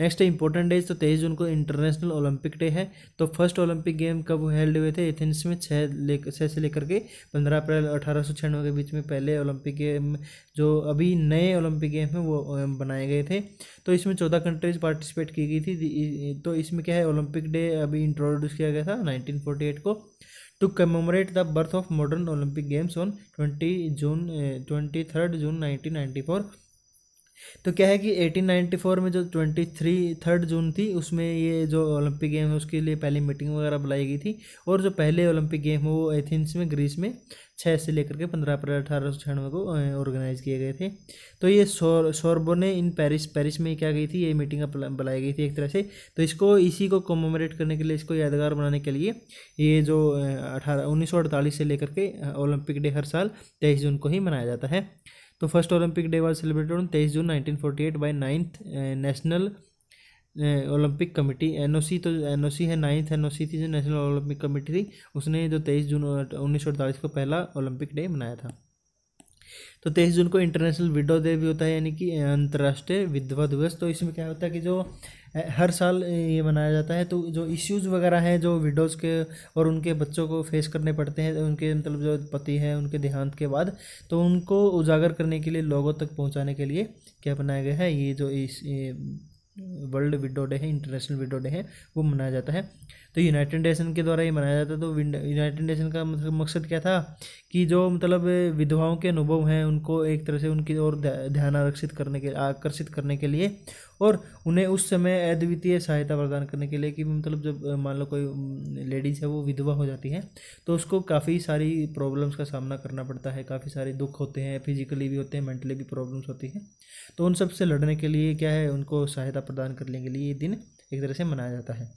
नेक्स्ट है इंपॉर्टेंट डेज, तो 23 जून को इंटरनेशनल ओलंपिक डे है। तो फर्स्ट ओलंपिक गेम कब हेल्ड हुए थे एथेंस में, 6 से लेकर के 15 अप्रैल 1896 के बीच में पहले ओलंपिक गेम, जो अभी नए ओलंपिक गेम है वो बनाए गए थे। तो इसमें 14 कंट्रीज पार्टिसिपेट की गई थी। तो इसमें क्या है ओलंपिक डे अभी इंट्रोड्यूस किया गया था 1948 को, to commemorate the birth of modern Olympic games on 23 June 1994। तो क्या है कि 1894 में जो 23 जून थी उसमें ये जो ओलंपिक गेम है उसके लिए पहली मीटिंग वगैरह बुलाई गई थी, और जो पहले ओलंपिक गेम है वो एथेंस में ग्रीस में 6 से लेकर के 15 अप्रैल 1896 को ऑर्गेनाइज किए गए थे। तो ये सोर्बोने इन पेरिस में क्या गई थी, ये मीटिंग बुलाई गई थी एक तरह से। तो इसको इसी को कमेमोरेट करने के लिए, इसको यादगार बनाने के लिए ये जो 1948 से लेकर के ओलंपिक डे हर साल 23 जून को ही मनाया जाता है। तो first Olympic day was celebrated on 23 June 1948 by 9th national Olympic committee NOC। तो NOC है 9th NOC थी जो नेशनल ओलंपिक कमेटी थी, उसने जो 23 जून 1948 को पहला ओलंपिक डे मनाया था। तो 23 जून को इंटरनेशनल विडो डे भी होता है, यानी कि अंतर्राष्ट्रीय विधवा दिवस। तो इसमें क्या होता है कि जो हर साल ये मनाया जाता है, तो जो इश्यूज़ वगैरह हैं जो विडोज़ के और उनके बच्चों को फेस करने पड़ते हैं, उनके मतलब जो पति हैं उनके देहांत के बाद, तो उनको उजागर करने के लिए लोगों तक पहुँचाने के लिए क्या बनाया गया है ये जो इस वर्ल्ड विडो डे है, इंटरनेशनल विडो डे है वो मनाया जाता है। तो यूनाइटेड नेशन के द्वारा ये मनाया जाता है। तो यूनाइटेड नेशन का मतलब मकसद क्या था कि जो मतलब विधवाओं के अनुभव हैं उनको एक तरह से उनकी ओर ध्यान आकर्षित करने के लिए, और उन्हें उस समय अद्वितीय सहायता प्रदान करने के लिए कि मतलब जब मान लो कोई लेडीज़ है वो विधवा हो जाती है तो उसको काफ़ी सारी प्रॉब्लम्स का सामना करना पड़ता है, काफ़ी सारे दुख होते हैं, फिजिकली भी होते हैं, मेंटली भी प्रॉब्लम्स होती है। तो उन सब से लड़ने के लिए क्या है उनको सहायता प्रदान करने के लिए ये दिन एक तरह से मनाया जाता है।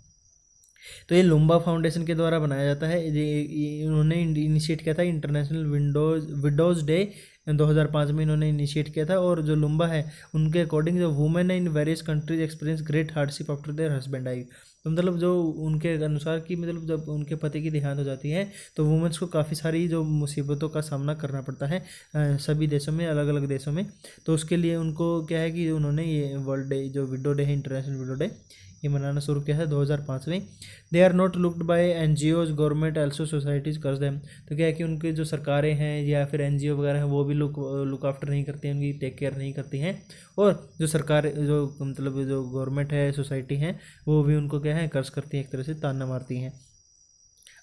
तो ये लुम्बा फाउंडेशन के द्वारा बनाया जाता है, उन्होंने इनिशिएट किया था। इंटरनेशनल विडोज़ डे 2005 में इन्होंने इनिशिएट किया था। और जो लुम्बा है उनके अकॉर्डिंग जो women in various countries experience great hardship after their husband आई। तो मतलब जो उनके अनुसार कि मतलब जब उनके पति की देहांत हो जाती है तो वुमेंस को काफ़ी सारी जो मुसीबतों का सामना करना पड़ता है सभी देशों में, अलग अलग देशों में। तो उसके लिए उनको क्या है कि उन्होंने ये वर्ल्ड डे जो विडो डे है, इंटरनेशनल विडो डे, ये मनाना शुरू किया है 2005 में। They are not looked by NGOs, government also societies curse them. तो क्या है कि उनके जो सरकारें हैं या फिर NGO वगैरह हैं वो भी लुक आफ्टर नहीं करती हैं, उनकी टेक केयर नहीं करती हैं, और जो सरकार जो मतलब जो गवर्नमेंट है, सोसाइटी हैं वो भी उनको क्या है कर्स करती हैं, एक तरह से ताना मारती हैं,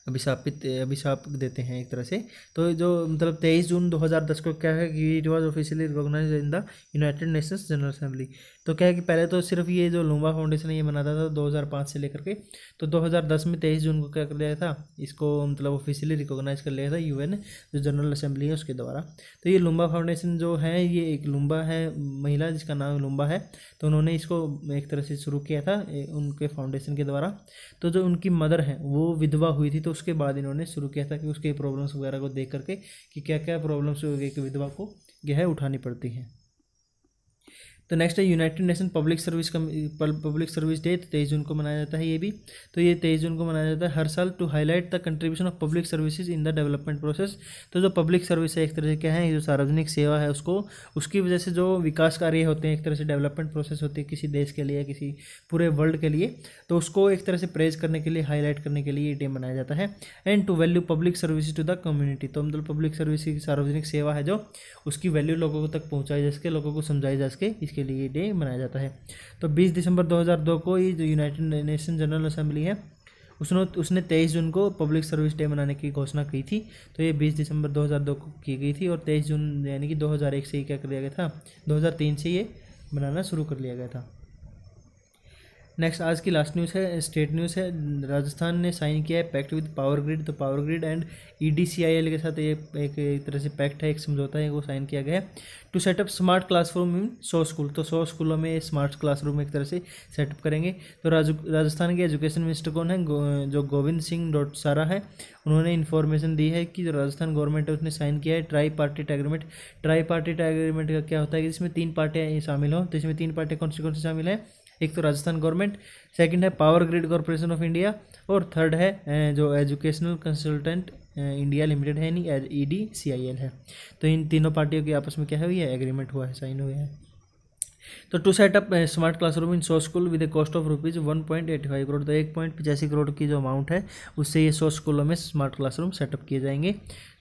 अभिशाप देते हैं एक तरह से। तो जो मतलब 23 जून 2010 को क्या है कि it was officially recognise in the United Nations general assembly. तो क्या है कि पहले तो सिर्फ ये जो लुम्बा फाउंडेशन ये मनाता था 2005 से लेकर के, तो 2010 में 23 जून को क्या कर लिया था, इसको मतलब ऑफिशियली रिकॉग्नाइज कर लिया था UN जो जनरल असेंबली है उसके द्वारा। तो ये लुम्बा फाउंडेशन जो है ये एक लुम्बा है महिला जिसका नाम लुम्बा है, तो उन्होंने इसको एक तरह से शुरू किया था उनके फाउंडेशन के द्वारा। तो जो उनकी मदर हैं वो विधवा हुई थी, तो उसके बाद इन्होंने शुरू किया था कि उसके प्रॉब्लम्स वगैरह को देख करके कि क्या क्या प्रॉब्लम्स हो गई कि विधवा को यह उठानी पड़ती है। तो नेक्स्ट है United Nation public service day. तो 23 जून को मनाया जाता है ये भी। तो ये 23 जून को मनाया जाता है हर साल to highlight the contribution of public services in the development process. तो जो पब्लिक सर्विस है एक तरह से क्या है जो सार्वजनिक सेवा है उसको, उसकी वजह से जो विकास कार्य होते हैं एक तरह से डेवलपमेंट प्रोसेस होती है किसी देश के लिए, किसी पूरे वर्ल्ड के लिए, तो उसको एक तरह से प्रेज करने के लिए, हाईलाइट करने के लिए ये डे मनाया जाता है। And to value public service to the community. तो मतलब पब्लिक सर्विस की सार्वजनिक सेवा है जो, उसकी वैल्यू लोगों तक पहुँचाई जा सके, लोगों को समझाई जा सके, इसके लिए डे मनाया जाता है। तो 20 दिसंबर 2002 को ये जो यूनाइटेड नेशन जनरल असेंबली है उसने 23 जून को पब्लिक सर्विस डे मनाने की घोषणा की थी। तो ये 20 दिसंबर 2002 को की गई थी, और 23 जून यानी कि 2001 से ही क्या कर लिया गया था, 2003 से ये मनाना शुरू कर लिया गया था। नेक्स्ट आज की लास्ट न्यूज़ है, स्टेट न्यूज़ है। राजस्थान ने साइन किया है पैक्ट विद पावर ग्रिड। तो पावर ग्रिड एंड EDCIL के साथ ये एक तरह से पैक्ट है, एक समझौता है, वो साइन किया गया है to set up smart classroom in 100 school. तो 100 स्कूलों में स्मार्ट क्लासरूम एक तरह से सेटअप करेंगे। तो राजस्थान के एजुकेशन मिनिस्टर कौन है, जो गोविंद सिंह डोटासरा है, उन्होंने इन्फॉर्मेशन दी है कि जो राजस्थान गवर्नमेंट है उसने साइन किया है tripartite agreement. Tripartite agreement का क्या होता है कि इसमें तीन पार्टियाँ शामिल हों। तो इसमें तीन पार्टियाँ कौन सी शामिल हैं? एक तो राजस्थान गवर्नमेंट, सेकंड है पावर ग्रिड corporation of India, और थर्ड है जो एजुकेशनल कंसल्टेंट इंडिया लिमिटेड है, यानी EDCIL है। तो इन तीनों पार्टियों के आपस में क्या हुई है? एग्रीमेंट हुआ है, साइन हुआ है। तो to set up smart classroom in 100 school with a cost of rupees 1.85 crore. तो 1.85 करोड़ की जो अमाउंट है उससे ये 100 स्कूलों में स्मार्ट क्लासरूम सेटअप किए जाएंगे।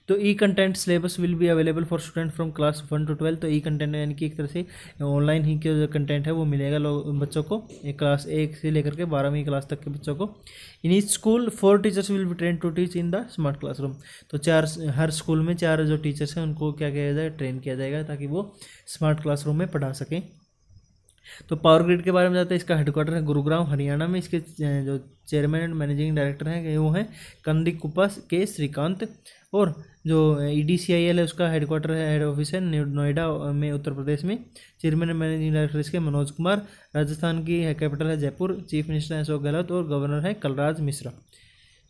तो E content syllabus will be available for student from class 1 to 12। तो ई कंटेंट यानी कि एक तरह से ऑनलाइन ही के जो कंटेंट है वो मिलेगा लोग बच्चों को, क्लास 1 से लेकर के 12वीं क्लास तक के बच्चों को। In each school 4 teachers will be train to teach in the smart classroom. तो हर स्कूल में 4 जो टीचर्स हैं उनको क्या किया जाएगा? ट्रेन किया जाएगा ताकि वो स्मार्ट क्लासरूम में पढ़ा सकें। तो पावर ग्रिड के बारे में जाते हैं। इसका हेडक्वार्टर है गुरुग्राम हरियाणा में। इसके जो चेयरमैन एंड मैनेजिंग डायरेक्टर हैं वो हैं कंदीकुप्पा श्रीकांत, और जो EDCIL है उसका हेडक्वार्टर है, हेड ऑफिस है नोएडा में उत्तर प्रदेश में। चेयरमैन एंड मैनेजिंग डायरेक्टर इसके मनोज कुमार। राजस्थान की कैपिटल है जयपुर। चीफ मिनिस्टर है अशोक गहलोत और गवर्नर है कलराज मिश्रा।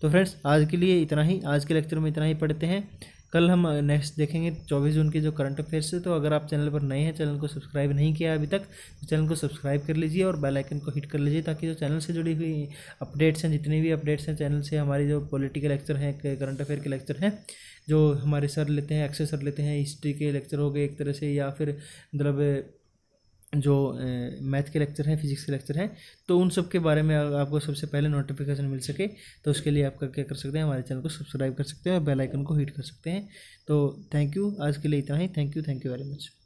तो फ्रेंड्स आज के लिए इतना ही, आज के लेक्चर में इतना ही पढ़ते हैं। कल हम नेक्स्ट देखेंगे 24 जून के जो करंट अफेयर्स है। तो अगर आप चैनल पर नए हैं, चैनल को सब्सक्राइब नहीं किया अभी तक तो चैनल को सब्सक्राइब कर लीजिए और बेल आइकन को हिट कर लीजिए, ताकि जो चैनल से जुड़ी हुई अपडेट्स हैं, जितनी भी अपडेट्स हैं चैनल से, हमारी जो पॉलिटिकल लेक्चर हैं, करंट अफेयर के लेक्चर हैं जो हमारे सर लेते हैं, एक्से सर लेते हैं, हिस्ट्री के लेक्चर हो गए एक तरह से, या फिर मतलब जो मैथ के लेक्चर हैं, फिजिक्स के लेक्चर हैं, तो उन सब के बारे में आपको सबसे पहले नोटिफिकेशन मिल सके, तो उसके लिए आप क्या कर सकते हैं? हमारे चैनल को सब्सक्राइब कर सकते हैं और बेल आइकन को हिट कर सकते हैं। तो थैंक यू, आज के लिए इतना ही। Thank you very much.